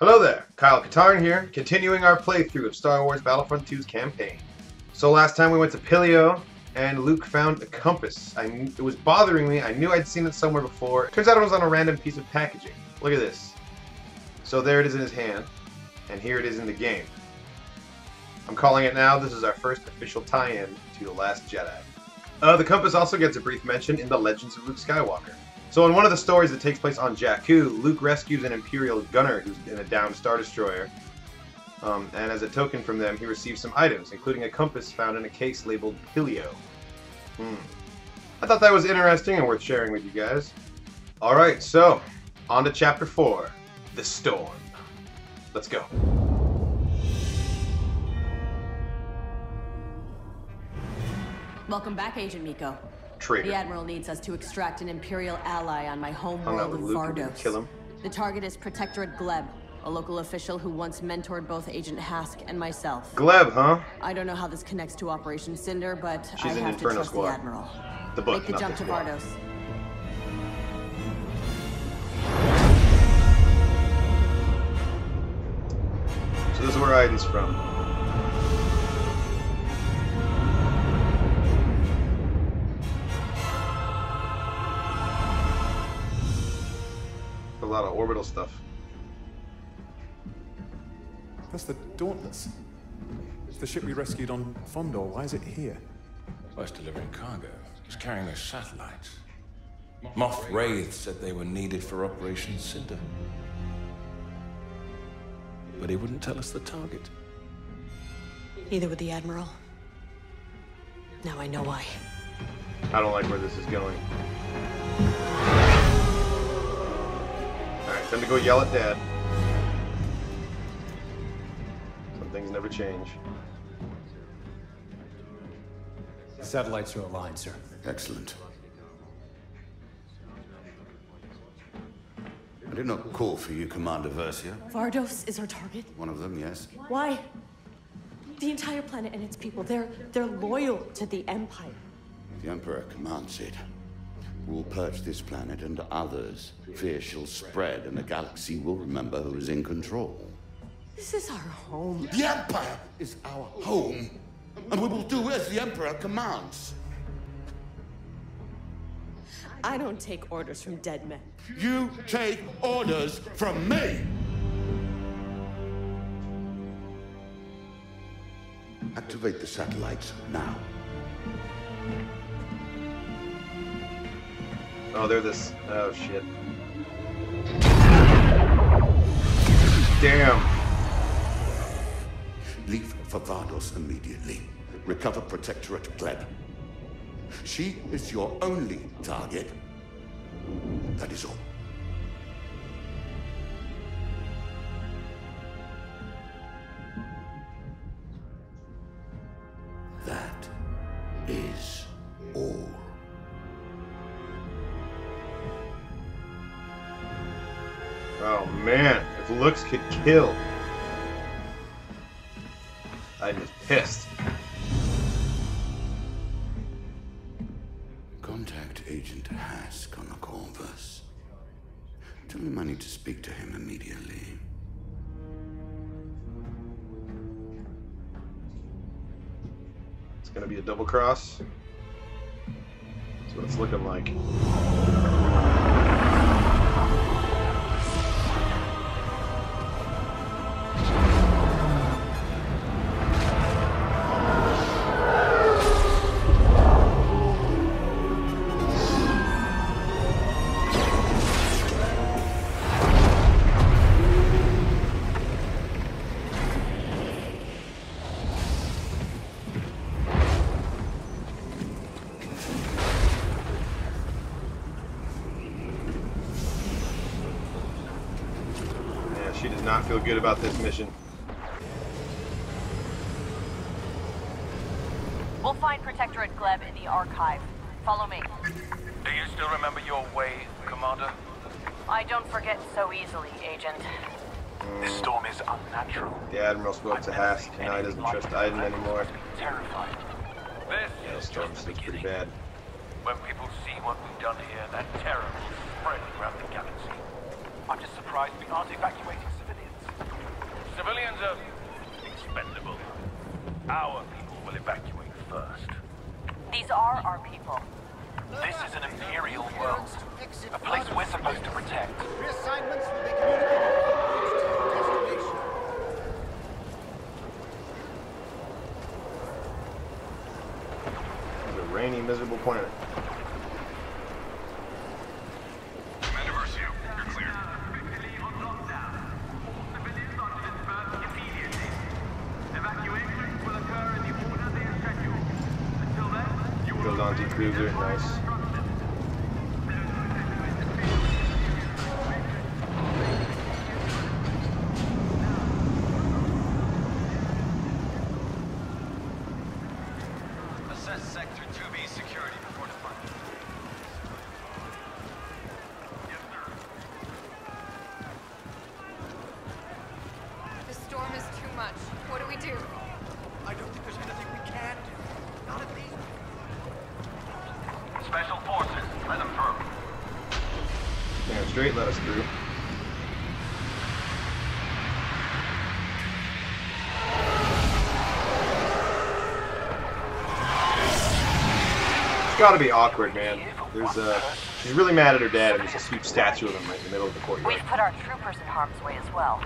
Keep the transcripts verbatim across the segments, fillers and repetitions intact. Hello there, Kyle Katarn here, continuing our playthrough of Star Wars Battlefront two's campaign. So last time we went to Pillio, and Luke found a compass. I, it was bothering me, I knew I'd seen it somewhere before. Turns out it was on a random piece of packaging. Look at this. So there it is in his hand, and here it is in the game. I'm calling it now, this is our first official tie-in to The Last Jedi. Uh, the compass also gets a brief mention in The Legends of Luke Skywalker. So in one of the stories that takes place on Jakku, Luke rescues an Imperial gunner who's in a downed Star Destroyer, um, and as a token from them, he receives some items, including a compass found in a case labeled Pillio. Hmm. I thought that was interesting and worth sharing with you guys. Alright, so, on to Chapter four, The Storm. Let's go. Welcome back, Agent Meeko. Traitor. The Admiral needs us to extract an Imperial ally on my home world of Vardos. Kill him. The target is Protectorate Gleb, a local official who once mentored both Agent Hask and myself. Gleb, huh? I don't know how this connects to Operation Cinder, but She's I have Inferno to trust Squad. The Admiral. The book, Make the jump to squad. Vardos. So this is where Iden's from. A lot of orbital stuff. That's the Dauntless. It's the ship we rescued on Fondor. Why is it here? Well, it's delivering cargo. It's carrying those satellites. Moff Wraith said they were needed for Operation Cinder. But he wouldn't tell us the target. Neither would the Admiral. Now I know why. I don't like where this is going. Time to go yell at Dad. Some things never change. Satellites are aligned, sir. Excellent. I did not call for you, Commander Versio. Vardos is our target? One of them, yes. Why? The entire planet and its people, they're, they're loyal to the Empire. The Emperor commands it. Will purge this planet and others. Fear shall spread and the galaxy will remember who is in control. This is our home. The Empire is our home, and we will do as the Emperor commands. I don't take orders from dead men. You take orders from me! Activate the satellites now. Oh, they're this. Oh, shit. Damn. Leave for Vardos immediately. Recover Protectorate Gleb. She is your only target. That is all. That is all. Oh man, if looks could kill. I'm just pissed. Contact Agent Hask on the Corvus. Tell him I need to speak to him immediately. It's gonna be a double cross. That's what it's looking like. I feel good about this mission. We'll find Protectorate Gleb in the archive. Follow me. Do you still remember your way, Commander? I don't forget so easily, Agent. Mm. This storm is unnatural. The Admiral spoke to Hask, and now he doesn't trust Iden anymore. Terrified. This yeah, the storm is pretty bad. When people see what we've done here, that terror will spread around the galaxy. I'm just surprised we aren't evacuating civilians. miserable planet. Commander Versio, you're cleared. The civilians are to disperse immediately. Evacuation will occur in the order they are scheduled. Until then, you will build onto cruiser. Nice. It's gotta be awkward, man. There's uh, she's really mad at her dad, and there's this huge statue of him right in the middle of the courtyard. We've put our troopers in harm's way as well.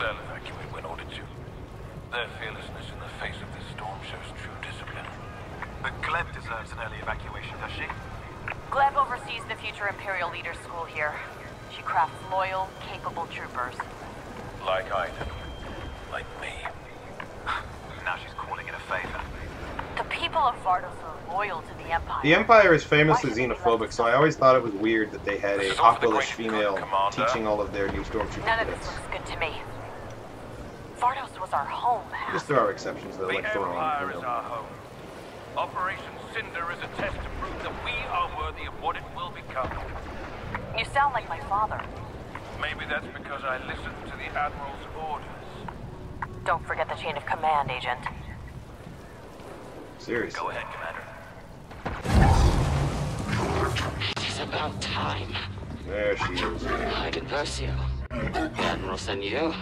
They'll evacuate when ordered to. Their fearlessness in the face of this storm shows true discipline. But Gleb deserves an early evacuation, does she? Gleb oversees the future Imperial Leaders School here. She crafts loyal, capable troopers. Like Iden. Like me. Now she's calling it a favor. The people of Vardos are loyal to the Empire. The Empire is famously xenophobic, so I always thought it was weird that they had a Aqualish female teaching all of their new stormtroopers. None of this looks good to me. Vardos was our home. Yes, there are exceptions, though, like Thrawn. The Empire is our home. Operation Cinder is a test to prove that we are worthy of what it will become. You sound like my father. Maybe that's because I listened to the Admiral's orders. Don't forget the chain of command, Agent. Seriously. Go ahead, Commander. It's about time. There she is. Iden Versio. Admiral sent you.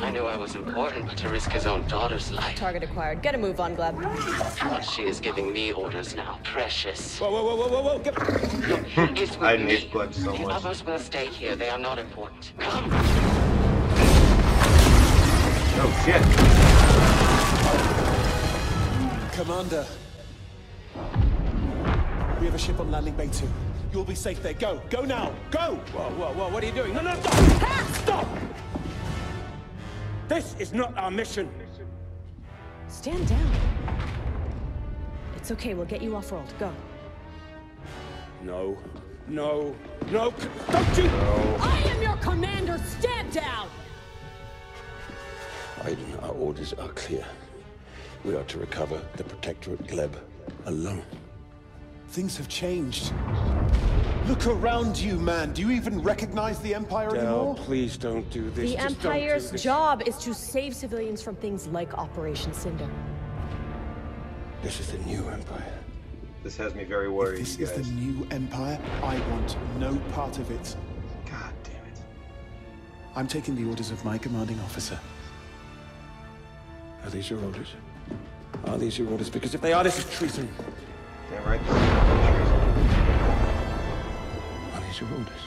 I knew I was important, but to risk his own daughter's life. Target acquired. Get a move on, Gleb. Well, she is giving me orders now. Precious. Whoa, whoa, whoa, whoa, whoa, get... It's with I me. Hate Gleb so much. The others will stay here. They are not important. Come. Oh, shit. Commander, we have a ship on landing bay two. You'll be safe there. Go, go now, go! Whoa, whoa, whoa! What are you doing? No, no, stop! Ha! Stop! This is not our mission. Stand down. It's okay. We'll get you off world. Go. No, no, no! Don't you? No. I am your commander. Stand down. Iden, our orders are clear. We are to recover the Protectorate Gleb alone. Things have changed. Look around you, man. Do you even recognize the Empire Dell, anymore? Please don't do this. The Just Empire's do this. Job is to save civilians from things like Operation Cinder. This is the new Empire. This has me very worried. If this guys. is the new Empire. I want no part of it. God damn it. I'm taking the orders of my commanding officer. Are these your orders? Are these your orders? Because if they are, this is treason. Damn right. Are these your orders?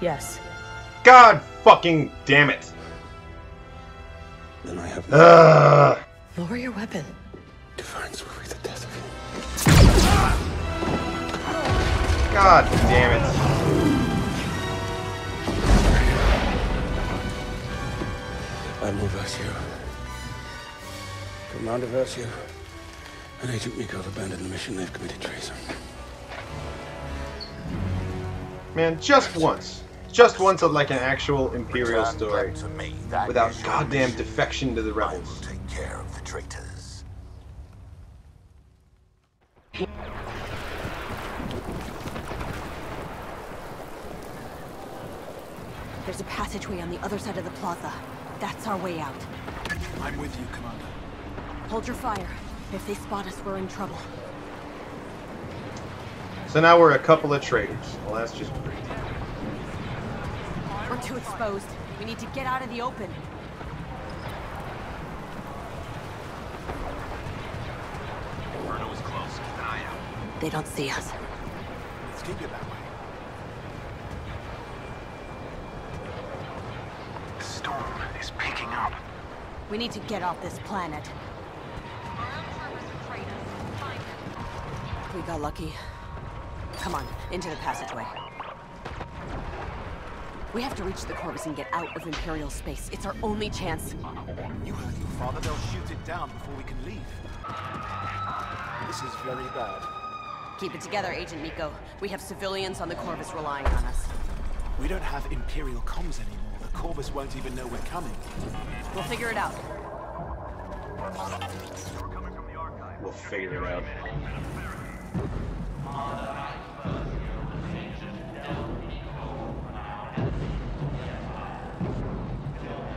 Yes. God fucking damn it! Then I have. Uh, Lower your weapon. Defines will be the death of you. God damn it! Admiral Versio, Commander Versio, and Agent Meeko have abandoned the mission. They've committed treason. Man, just once, just once of like an actual Imperial story, without goddamn defection to the rebels. I will take care of the traitors. There's a passageway on the other side of the plaza. That's our way out. I'm with you, Commander. Hold your fire. If they spot us, we're in trouble. So now we're a couple of traitors. Well, that's just great. We're too exposed. We need to get out of the open. Inferno is close. Keep an eye out. They don't see us. Let's keep it that way. The storm is picking up. We need to get off this planet. We got lucky. Come on, into the passageway. We have to reach the Corvus and get out of Imperial space. It's our only chance. You heard your father. They'll shoot it down before we can leave. This is very bad. Keep it together, Agent Meeko. We have civilians on the Corvus relying on us. We don't have Imperial comms anymore. The Corvus won't even know we're coming. We'll figure it out. We'll figure it out.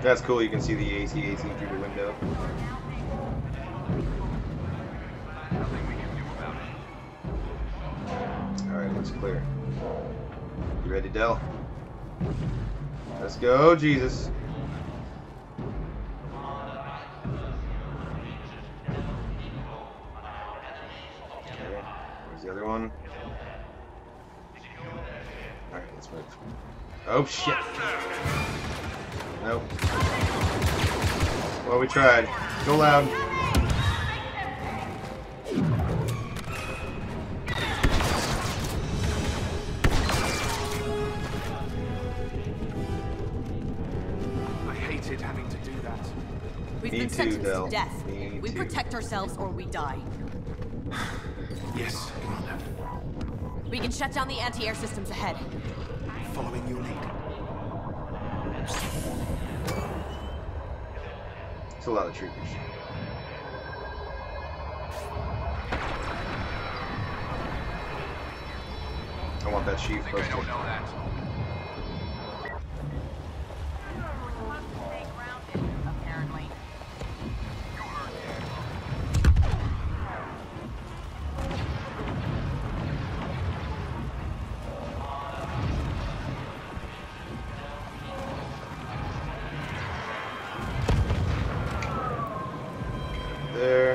That's cool, you can see the A T A T through the window. Alright, looks clear. You ready, Dell? Let's go, Jesus. Okay, where's the other one? Alright, let's move. Oh, shit. Nope. Well, we tried. Go loud. I hated having to do that. We've Me been too, sentenced Del. to death. Me we too. protect ourselves or we die. Yes, Commander. We can shut down the anti-air systems ahead. Following your lead. It's a lot of troopers. I want that sheep first. I don't know that. Apparently. There.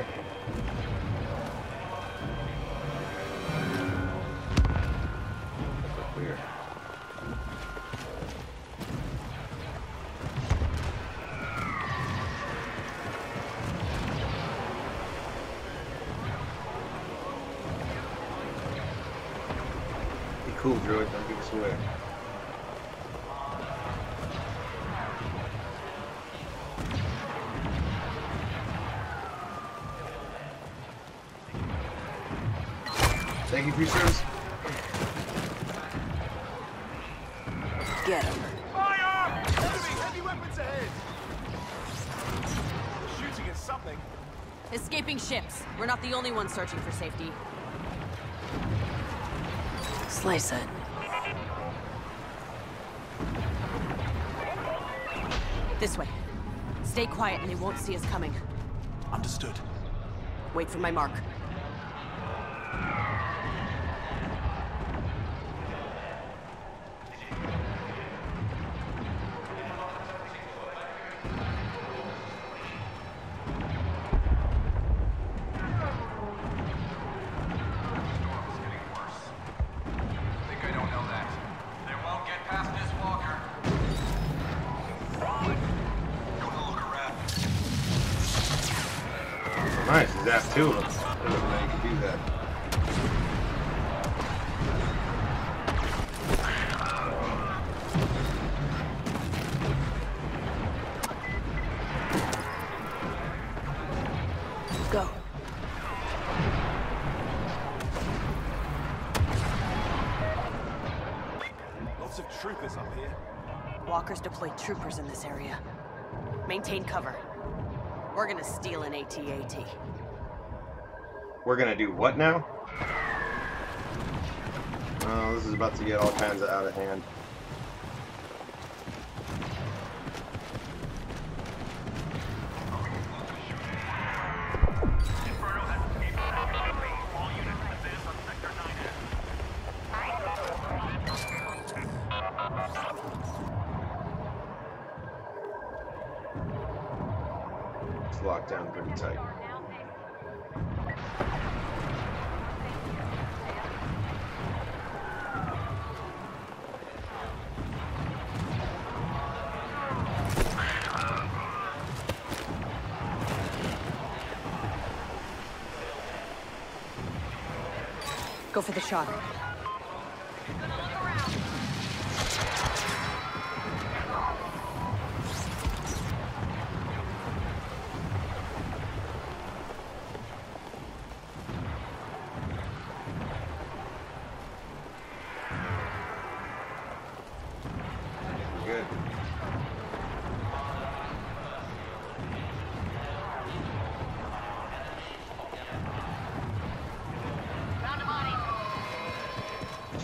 That's clear. Be cool, Druid. Don't give us away. Thank you for your service. Get him. Fire! Enemy heavy weapons ahead! Shooting at something. Escaping ships. We're not the only ones searching for safety. Slice it. This way. Stay quiet and they won't see us coming. Understood. Wait for my mark. Nice, he's asked two of them. I don't know how you can do that. Go. Lots of troopers up here. Walkers deploy troopers in this area. Maintain cover. We're gonna steal an A T A T. We're gonna do what now? Oh, this is about to get all kinds of out of hand. Locked down pretty tight. go for the shot.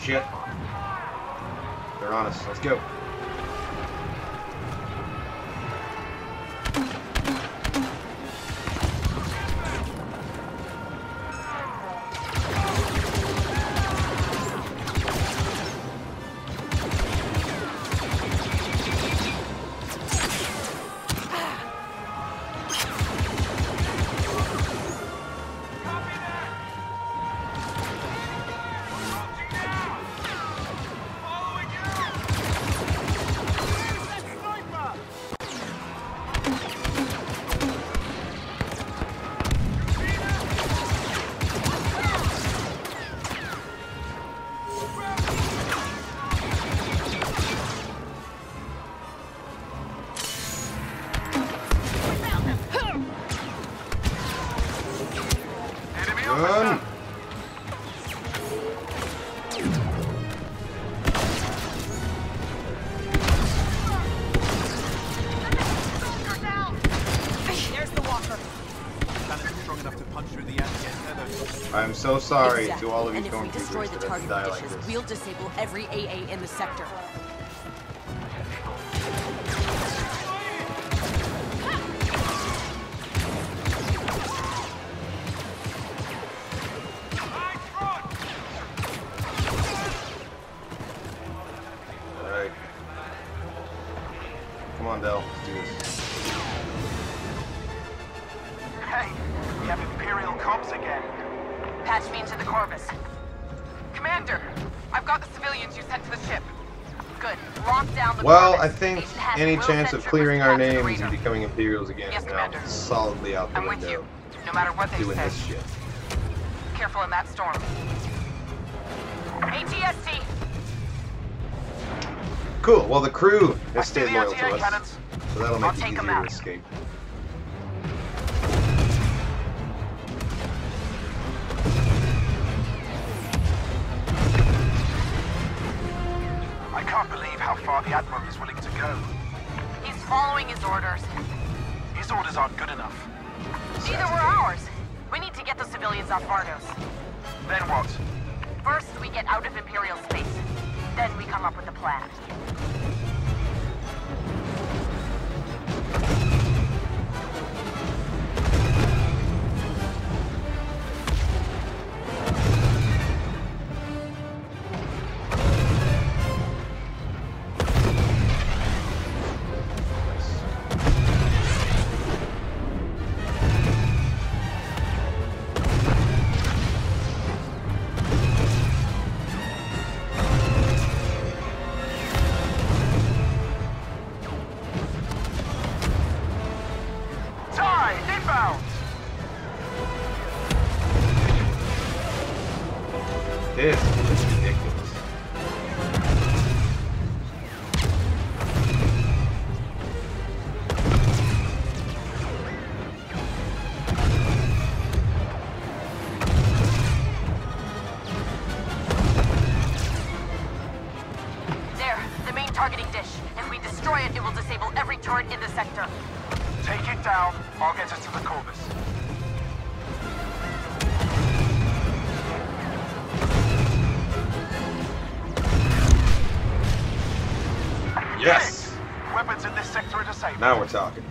Shit. They're on us. Let's go. I'm so sorry exactly. to all of you going through this that has to die like this. We'll disable every A A in the sector. Any chance of clearing our names and becoming Imperials again is now solidly out the window. No matter what they say. Doing this shit. Careful in that storm. A T S T. Cool. Well, the crew has stayed loyal to us, so that'll make it easier to escape. I can't believe how far the Admiral is willing to go. Following his orders. His orders aren't good enough. Neither were ours. We need to get the civilians off Vardos. Then what? First, we get out of Imperial space. Then we come up with a plan. Now we're talking.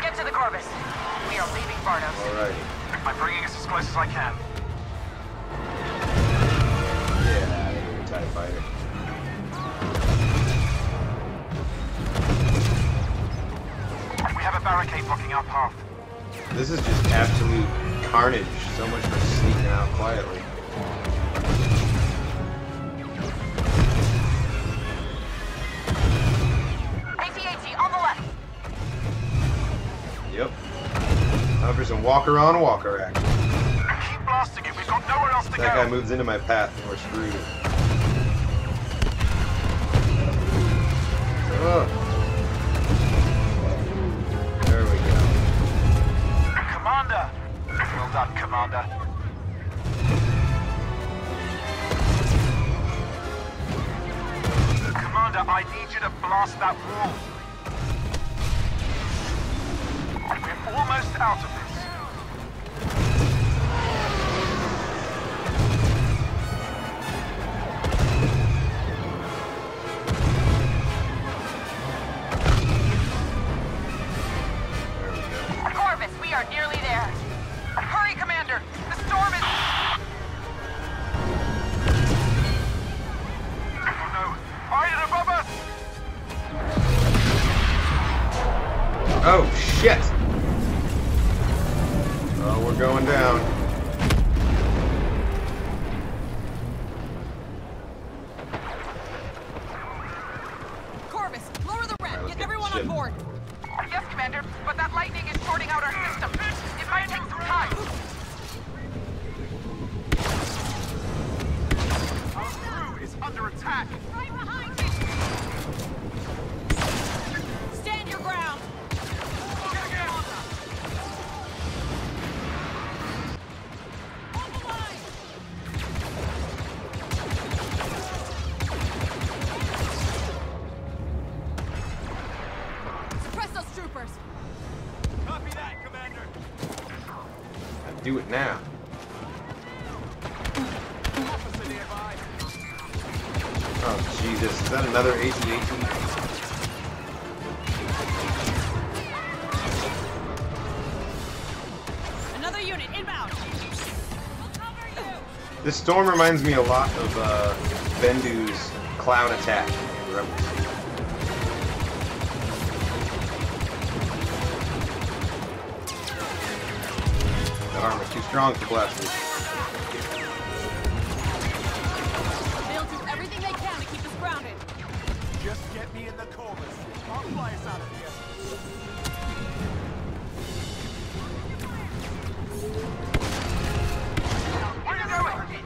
Get to the Corvus. We are leaving Vardos. Alrighty. I'm bringing us as close as I can. Yeah, I need a TIE fighter. We have a barricade blocking our path. This is just absolute carnage. So much for sneaking out quietly. Yep. Hunters and walker on walker action. Keep blasting it, we've got no nowhere else to that go. That guy moves into my path and we're screwed. Oh. There we go. Commander! Well done, Commander. Commander, I need you to blast that wall. We're almost out of this. Do it now. Oh Jesus, is that another A T A T? Another unit inbound. We'll cover you. This storm reminds me a lot of uh, Bendu's cloud attack in Rebels. Too strong for blasters. They'll do everything they can to keep us grounded. Just get me in the Corvus. I'll fly us out of here. Where are you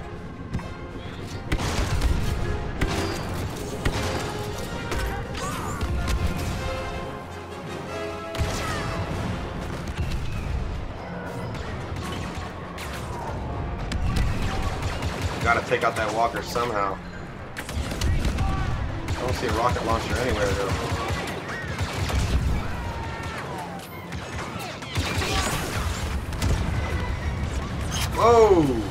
Gotta take out that walker somehow. I don't see a rocket launcher anywhere though. Whoa!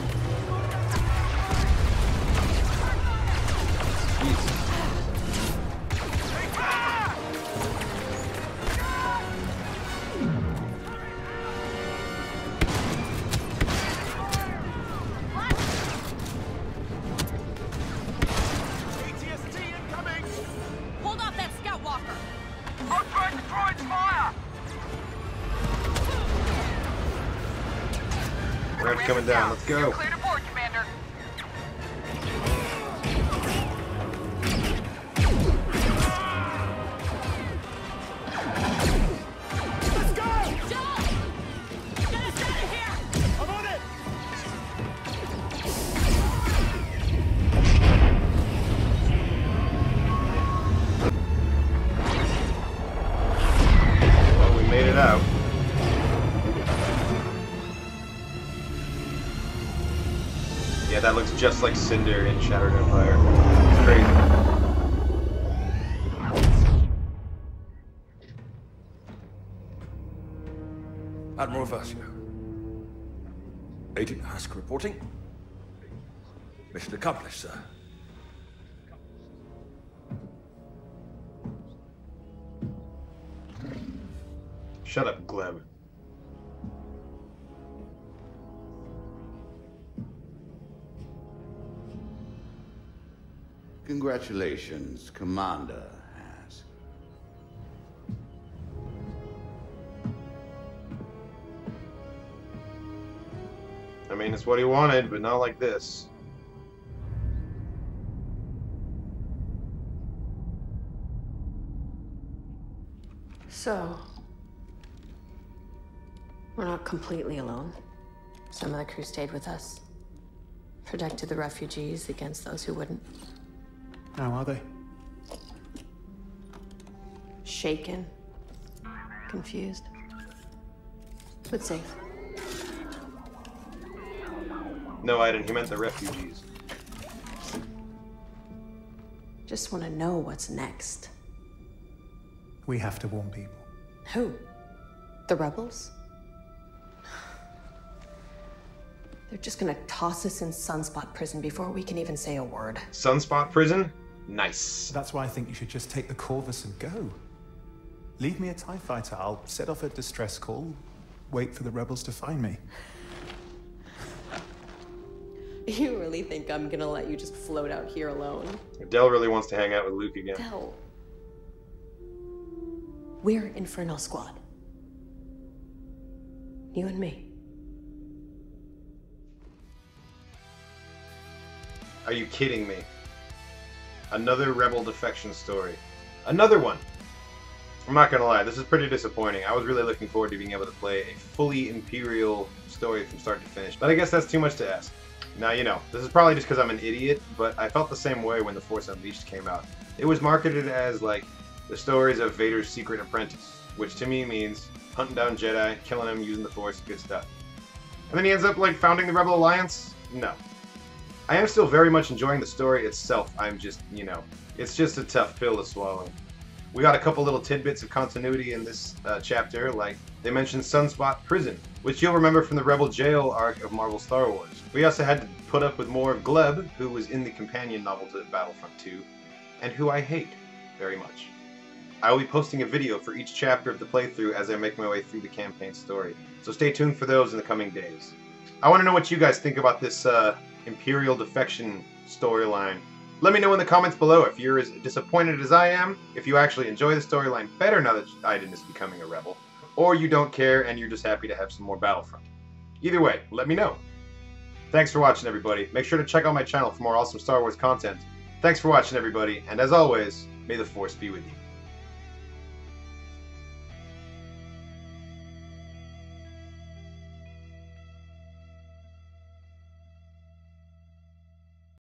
Coming down, let's go. Clear to board, Commander. Let's go! Jump! Get us out of here! I'm on it! Well, we made it out. Yeah, that looks just like Cinder in Shattered Empire. It's crazy. Admiral Versio. Agent Hask reporting. Mission accomplished, sir. Shut up, Gleb. Congratulations, Commander Hask. I mean, it's what he wanted, but not like this. So, we're not completely alone. Some of the crew stayed with us. Protected the refugees against those who wouldn't. How are they? Shaken. Confused. But safe. No, I didn't. He meant the refugees. Just want to know what's next. We have to warn people. Who? The rebels? They're just gonna toss us in Sunspot Prison before we can even say a word. Sunspot Prison? Nice. That's why I think you should just take the Corvus and go. Leave me a TIE fighter. I'll set off a distress call. Wait for the rebels to find me. You really think I'm gonna let you just float out here alone? Dell really wants to hang out with Luke again. Dell. We're Inferno Squad. You and me. Are you kidding me? Another rebel defection story. Another one! I'm not gonna lie, this is pretty disappointing. I was really looking forward to being able to play a fully Imperial story from start to finish, but I guess that's too much to ask. Now, you know, this is probably just because I'm an idiot, but I felt the same way when The Force Unleashed came out. It was marketed as, like, the stories of Vader's secret apprentice, which to me means hunting down Jedi, killing them, using the Force, good stuff. And then he ends up, like, founding the Rebel Alliance? No. I am still very much enjoying the story itself. I'm just, you know, it's just a tough pill to swallow. We got a couple little tidbits of continuity in this uh, chapter, like they mentioned Sunspot Prison, which you'll remember from the Rebel Jail arc of Marvel Star Wars. We also had to put up with more of Gleb, who was in the companion novel to Battlefront two, and who I hate very much. I will be posting a video for each chapter of the playthrough as I make my way through the campaign story, so stay tuned for those in the coming days. I want to know what you guys think about this uh, Imperial defection storyline. Let me know in the comments below if you're as disappointed as I am, if you actually enjoy the storyline better now that Iden is becoming a rebel, or you don't care and you're just happy to have some more Battlefront. Either way, let me know. Thanks for watching, everybody. Make sure to check out my channel for more awesome Star Wars content. Thanks for watching, everybody, and as always, may the Force be with you.